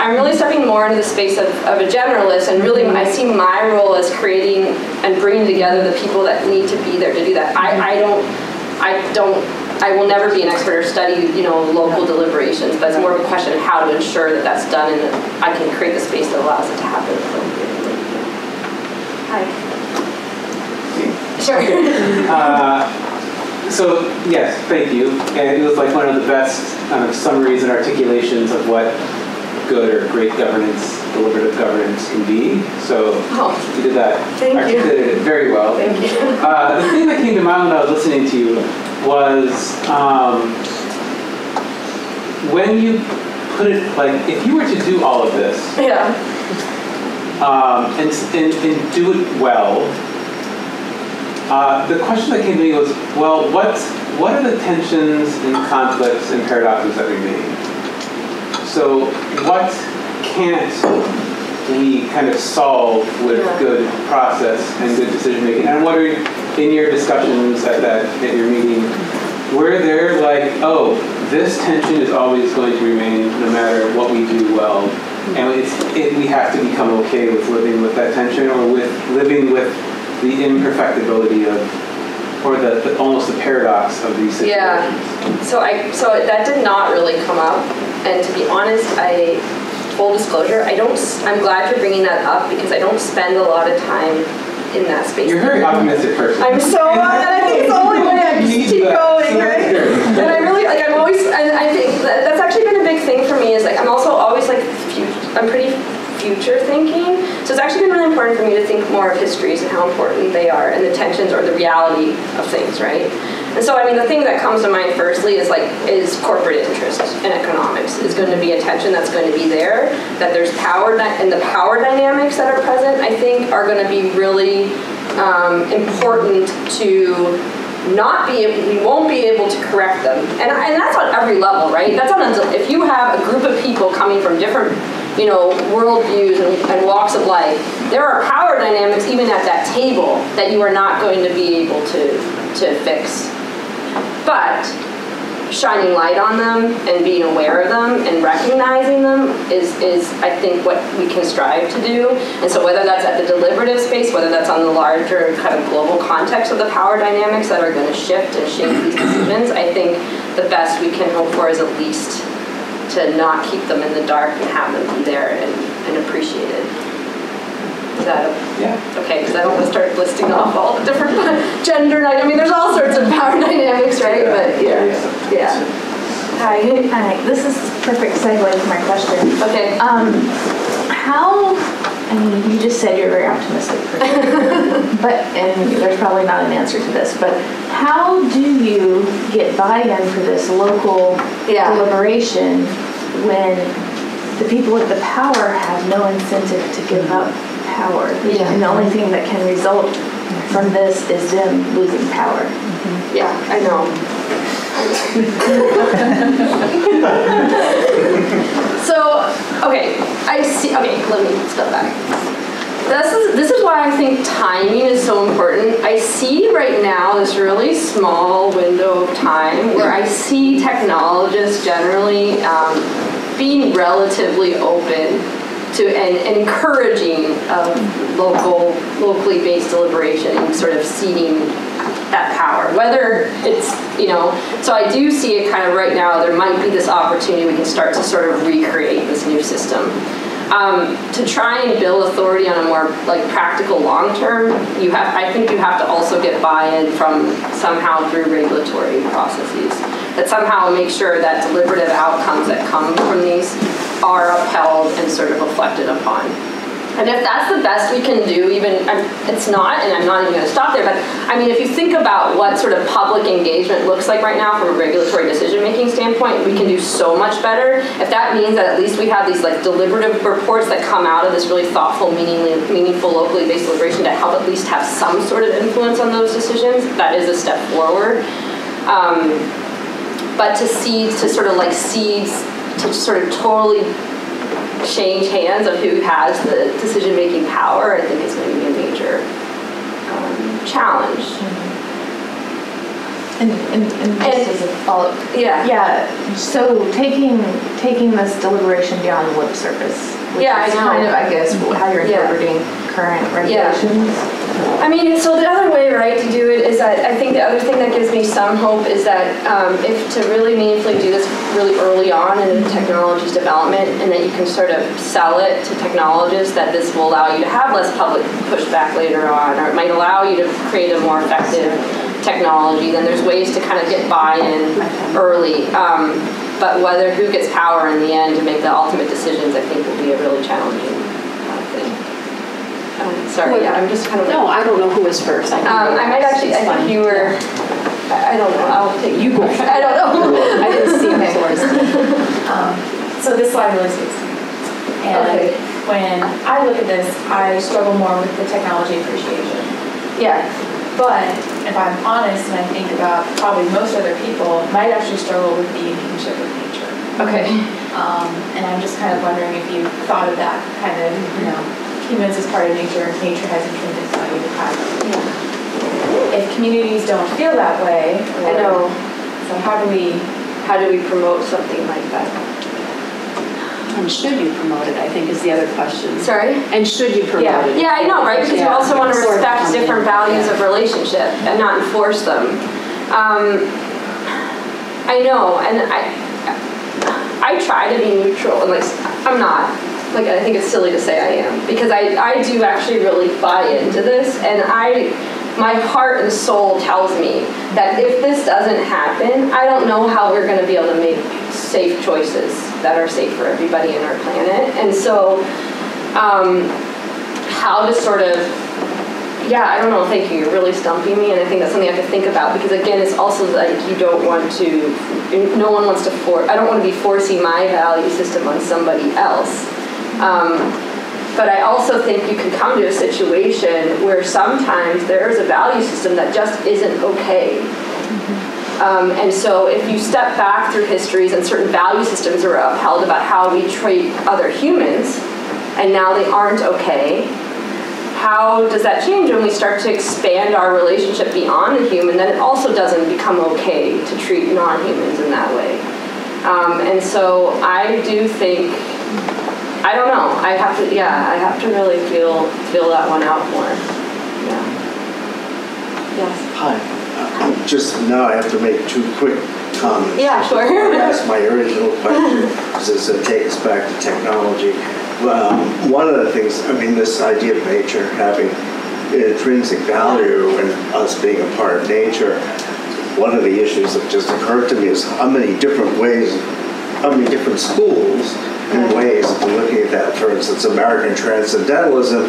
I'm really stepping more into the space of a generalist, and really I see my role as creating and bringing together the people that need to be there to do that. I will never be an expert or study, local deliberations, but it's more of a question of how to ensure that that's done and that I can create the space that allows it to happen. Hi. Sure. Okay. So, yes, thank you. And it was like one of the best summaries and articulations of what good or great governance, deliberative governance can be. So you did that. Thank you. Articulated it very well. Thank you. The thing that came to mind when I was listening to you was when you put it, like, if you were to do all of this and do it well, the question that came to me was, well, what are the tensions and conflicts and paradoxes that remain? So what can't we kind of solve with good process and good decision making? And I'm wondering, in your discussions at your meeting, were there like, oh, this tension is always going to remain no matter what we do well, and we have to become okay with living with that tension, or with living with the imperfectibility of, or the almost the paradox of these situations? Yeah. So that did not really come up, and to be honest, full disclosure, I'm glad you're bringing that up because I don't spend a lot of time in that space. You're a very optimistic person. I'm so, and I think it's the only way I just keep going, right? And I really, like, I'm always, and I think that's actually been a big thing for me is, like, I'm also always, like, I'm pretty future thinking. So it's actually been really important for me to think more of histories and how important they are and the tensions or the reality of things, right? And so, I mean, the thing that comes to mind firstly is, like, is corporate interest and economics is going to be a tension that's going to be there, that there's power, and the power dynamics that are present, I think, are going to be really important to we won't be able to correct them. And that's on every level, right? That's if you have a group of people coming from different, worldviews and walks of life, there are power dynamics even at that table that you are not going to be able to fix. But shining light on them and being aware of them and recognizing them is I think what we can strive to do. And so whether that's at the deliberative space, whether that's on the larger kind of global context of the power dynamics that are going to shift and shape these decisions, I think the best we can hope for is at least to not keep them in the dark and have them be there and appreciated. Is that okay? Because I don't want to start listing off all the different gender. I mean, there's all sorts of power dynamics, right? But yeah. Hi, this is a perfect segue to my question. Okay. I mean, you just said you're very optimistic, and there's probably not an answer to this, but how do you get buy-in for this local deliberation when the people with the power have no incentive to give up power? And the only thing that can result from this is them losing power. Yeah, I know. So, let me step back. This is why I think timing is so important. I see right now this really small window of time where I see technologists generally being relatively open to and encouraging locally based deliberation and sort of seeding that power, whether it's, so I do see it kind of right now. There might be this opportunity we can start to sort of recreate this new system. To try and build authority on a more practical long term, I think you have to also get buy-in from somehow through regulatory processes that somehow make sure that deliberative outcomes that come from these are upheld and sort of reflected upon. And if that's the best we can do, it's not, and I'm not even going to stop there, but I mean, if you think about what sort of public engagement looks like right now from a regulatory decision-making standpoint, we can do so much better. If that means that at least we have these deliberative reports that come out of this really thoughtful, meaningful, locally based deliberation to help at least have some sort of influence on those decisions, that is a step forward. But to totally change hands of who has the decision-making power, I think is going to be a major challenge. And just as a follow-up. Yeah. So taking this deliberation beyond the lip service, which is kind of, I guess, how you're interpreting current regulations. Yeah. I mean, so the other way, to do it is that I think the other thing that gives me some hope is that if to really meaningfully do this really early on in the technology's development, and that you can sort of sell it to technologists that this will allow you to have less public pushback later on, or it might allow you to create a more effective technology, then there's ways to kind of get buy-in early. But who gets power in the end to make the ultimate decisions, I think will be a really challenging thing. I'm just kind of. No, I don't know who was first. I might actually. I think you were. I don't know. I'll take you. I don't know. I didn't see my words. So this slide really speaks to me. And when I look at this, I struggle more with the technology appreciation. Yeah. But if I'm honest, and I think about probably most other people, might actually struggle with being in kinship with nature. Okay. And I'm just kind of wondering if you thought of that kind of, humans as part of nature, and nature has intrinsic value to have. Yeah. If communities don't feel that way, I know. So how do we promote something like that? And should you promote it? I think is the other question. Sorry. And should you promote it? Yeah, I know, right? Because you also want to respect different values of relationship and not enforce them. I know, and I try to be neutral, and I'm not. I think it's silly to say I am, because I do actually really buy into this, and my heart and soul tells me that if this doesn't happen, I don't know how we're going to be able to make safe choices that are safe for everybody in our planet. And so how to sort of, I don't know, thank you, you're really stumping me, and I think that's something I have to think about, because again, it's also you don't want to, no one wants to I don't want to be forcing my value system on somebody else. But I also think you can come to a situation where sometimes there is a value system that just isn't okay. And so if you step back through histories and certain value systems are upheld about how we treat other humans, and now they aren't okay, how does that change when we start to expand our relationship beyond the human? Then it also doesn't become okay to treat non-humans in that way. And so I do think... I don't know. I have to really feel that one out more. Yeah. Yes. Hi. I have to make two quick comment. Yeah, sure. That's my original question, because it takes back to technology. Well, one of the things, I mean, this idea of nature having intrinsic value and us being a part of nature, one of the issues that just occurred to me is how many different schools and ways of looking at that. For instance, American transcendentalism,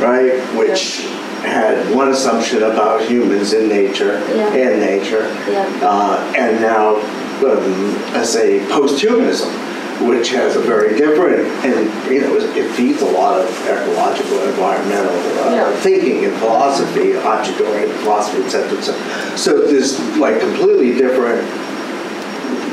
right, which had one assumption about humans in nature, and now I say post-humanism, which has a very different, and you know, it feeds a lot of ecological, environmental thinking and philosophy, object-oriented philosophy, etc., etc. So there's like completely different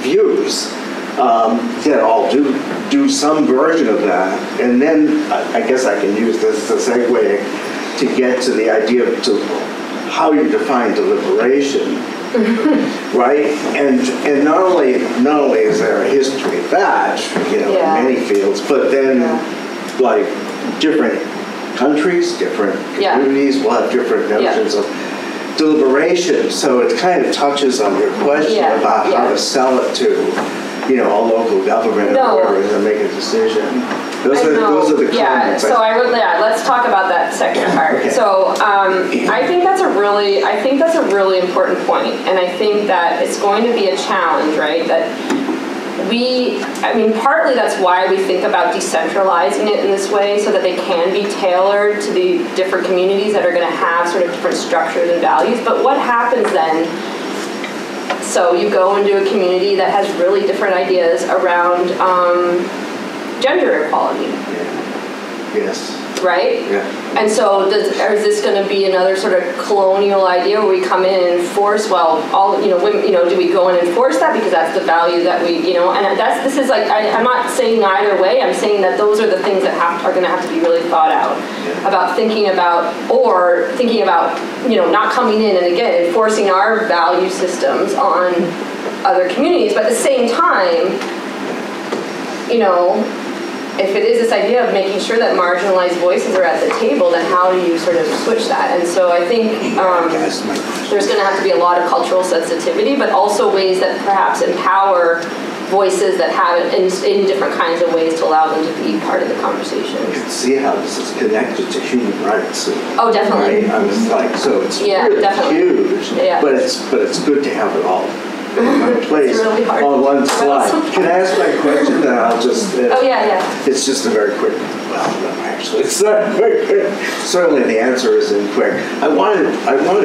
views that all do some version of that, and then I guess I can use this as a segue to get to the idea of how you define deliberation, right? And not only is there a history of that, you know, in many fields, but then like different countries, different communities will have different notions of deliberation. So it kind of touches on your question about how to sell it to, you know, a local government or whoever is going to make a decision. Those are the comments. So let's talk about that second part. Okay. So I think that's a really important point, and I think that it's going to be a challenge, right? Partly that's why we think about decentralizing it in this way, so that they can be tailored to the different communities that are going to have sort of different structures and values. But what happens then? So you go into a community that has really different ideas around gender equality. Yeah. Yes. Right? Yeah. And so is this going to be another sort of colonial idea where we come in and enforce, women, do we go in and enforce that because that's the value that we, and I'm not saying either way, I'm saying that those are the things that are going to have to be really thought out about thinking about, not coming in and again, enforcing our value systems on other communities, but at the same time, if it is this idea of making sure that marginalized voices are at the table, then how do you sort of switch that? And so I think there's going to have to be a lot of cultural sensitivity, but also ways that perhaps empower voices that have it in different kinds of ways to allow them to be part of the conversation. You can see how this is connected to human rights. Oh, definitely. Right? I was like, so it's really huge, but it's good to have it all. Place really on one slide. Can I ask my question? Then I'll just. It's just a very quick. Well, no, actually, it's not very quick. Certainly, the answer isn't quick. I wanted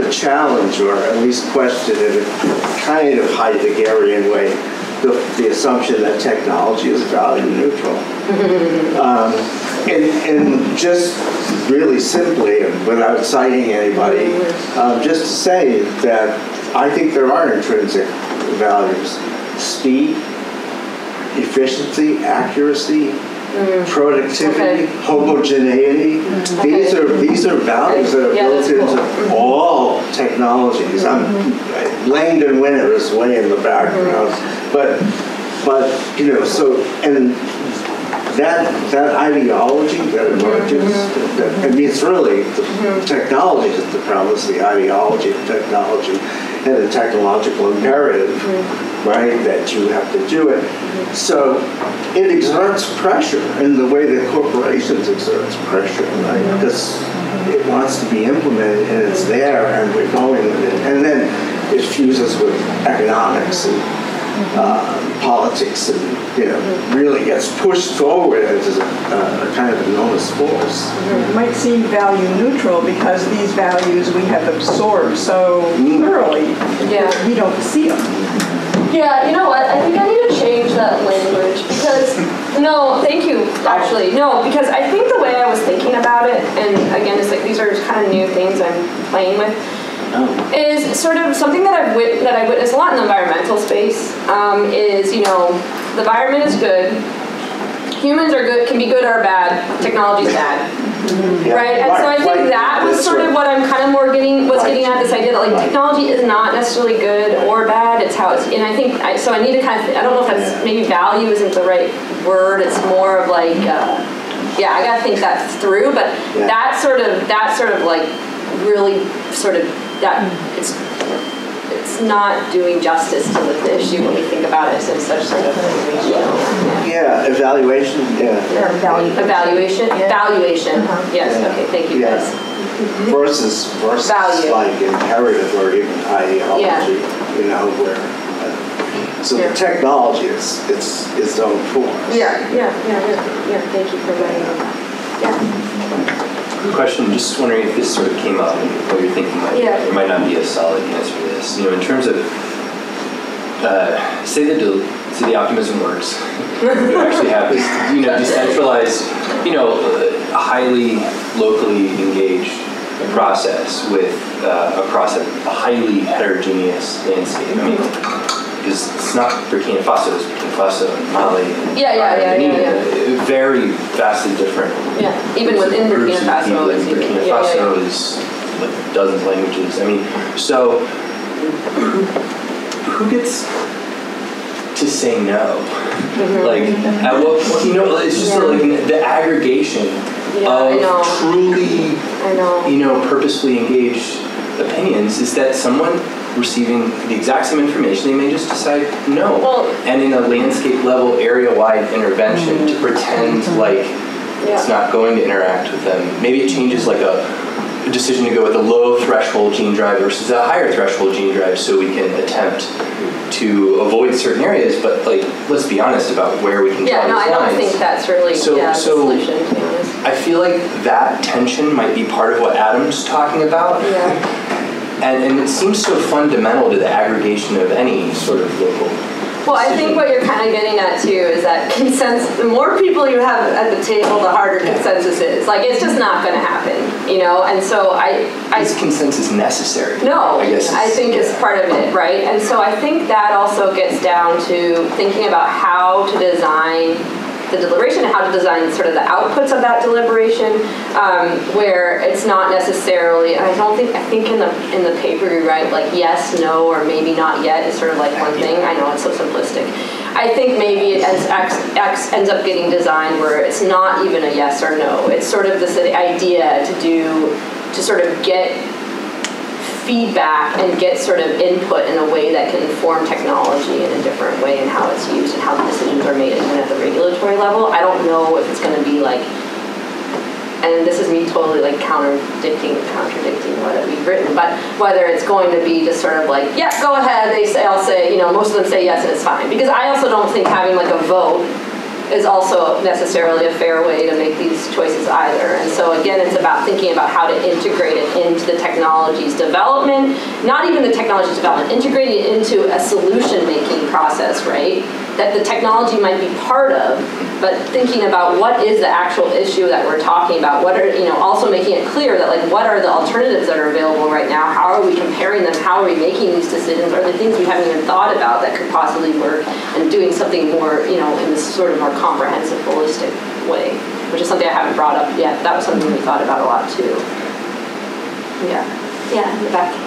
to challenge, or at least question, in a kind of Heideggerian way, the assumption that technology is value neutral, and just really simply, without citing anybody, just to say that I think there are intrinsic values: speed, efficiency, accuracy, productivity, homogeneity. These are values that are built into all technologies. I'm Langdon Winner is way in the background, but so and that ideology that emerges. I mean, it's really the technology is the premise, the ideology of technology, and the technological imperative, right, that you have to do it. So it exerts pressure in the way that corporations exert pressure, right? Because it wants to be implemented, and it's there, and we're going with it. And then it fuses with economics and politics, and really gets pushed forward as a kind of enormous force. It might seem value neutral because these values we have absorbed so thoroughly we don't see them. Yeah, you know what? I think I need to change that language because because I think the way I was thinking about it, and again, it's like these are kind of new things I'm playing with. Is sort of something that I witness a lot in the environmental space. The environment is good. Humans are good, can be good or bad. Technology's bad, right? And so I think that was sort of what I'm kind of more getting at, this idea that technology is not necessarily good or bad. It's how it's. And I think I need to kind of. I don't know if that's maybe value isn't the right word. It's more of like I gotta think that through. But that sort of like really sort of. That it's it's not doing justice to the issue when we think about it in such sort of regional. Yeah, evaluation. Yeah. Evaluation. Valuation. Uh-huh. Yes. Yeah. Okay. Thank you, guys. Versus value. Like imperative or even ideology. Yeah. You know where. So the technology is its own form. Yeah. Thank you for letting me know. Yeah. Good question. I'm just wondering if this sort of came up and what you're thinking might be. There might not be a solid answer to this. You know, in terms of say the optimism works. You actually have this decentralized, highly locally engaged process with across a highly heterogeneous landscape. I mean, it's not Burkina Faso, it's Burkina Faso and Mali and very vastly different. Yeah, even within Burkina Faso. Burkina Faso is like dozens of languages. I mean, so who gets to say no? Mm-hmm. Like, at what point, it's just sort of like the aggregation of truly, purposefully engaged opinions is that someone receiving the exact same information, they may just decide no. Well, and in a landscape level, area-wide intervention to pretend like it's not going to interact with them. Maybe it changes like a decision to go with a low threshold gene drive versus a higher threshold gene drive so we can attempt to avoid certain areas, but like, let's be honest about where we can draw these lines. I don't think that's really the solution, to be honest. I feel like that tension might be part of what Adam's talking about. Yeah. And it seems so fundamental to the aggregation of any sort of local decision. Well, I think what you're kind of getting at, too, is that consensus, the more people you have at the table, the harder consensus is. Like, it's just not going to happen, And so Is consensus necessary? No. I guess I think it's part of it, right? And so I think that also gets down to thinking about how to design the deliberation, how to design sort of the outputs of that deliberation, where it's not necessarily. I think in the paper you write like yes, no, or maybe not yet is sort of like one thing. I know it's so simplistic. I think maybe X ends up getting designed where it's not even a yes or no. It's sort of this idea to sort of get feedback and get sort of input in a way that can inform technology in a different way and how it's used and how the decisions are made even at the regulatory level. I don't know if it's going to be like, and this is me totally like contradicting what we've written, but whether it's going to be just sort of like, yeah, go ahead, most of them say yes and it's fine. Because I also don't think having like a vote is also necessarily a fair way to make these choices either. And so again, it's about thinking about how to integrate it into the technology's development, not even the technology's development, integrating it into a solution-making process, right? That the technology might be part of, but thinking about what is the actual issue that we're talking about, what are, also making it clear that like, what are the alternatives that are available right now? How are we comparing them? How are we making these decisions? Are there things we haven't even thought about that could possibly work? And doing something more, in this sort of more comprehensive, holistic way, which is something I haven't brought up yet. That was something we thought about a lot too. Yeah. Yeah, in the back.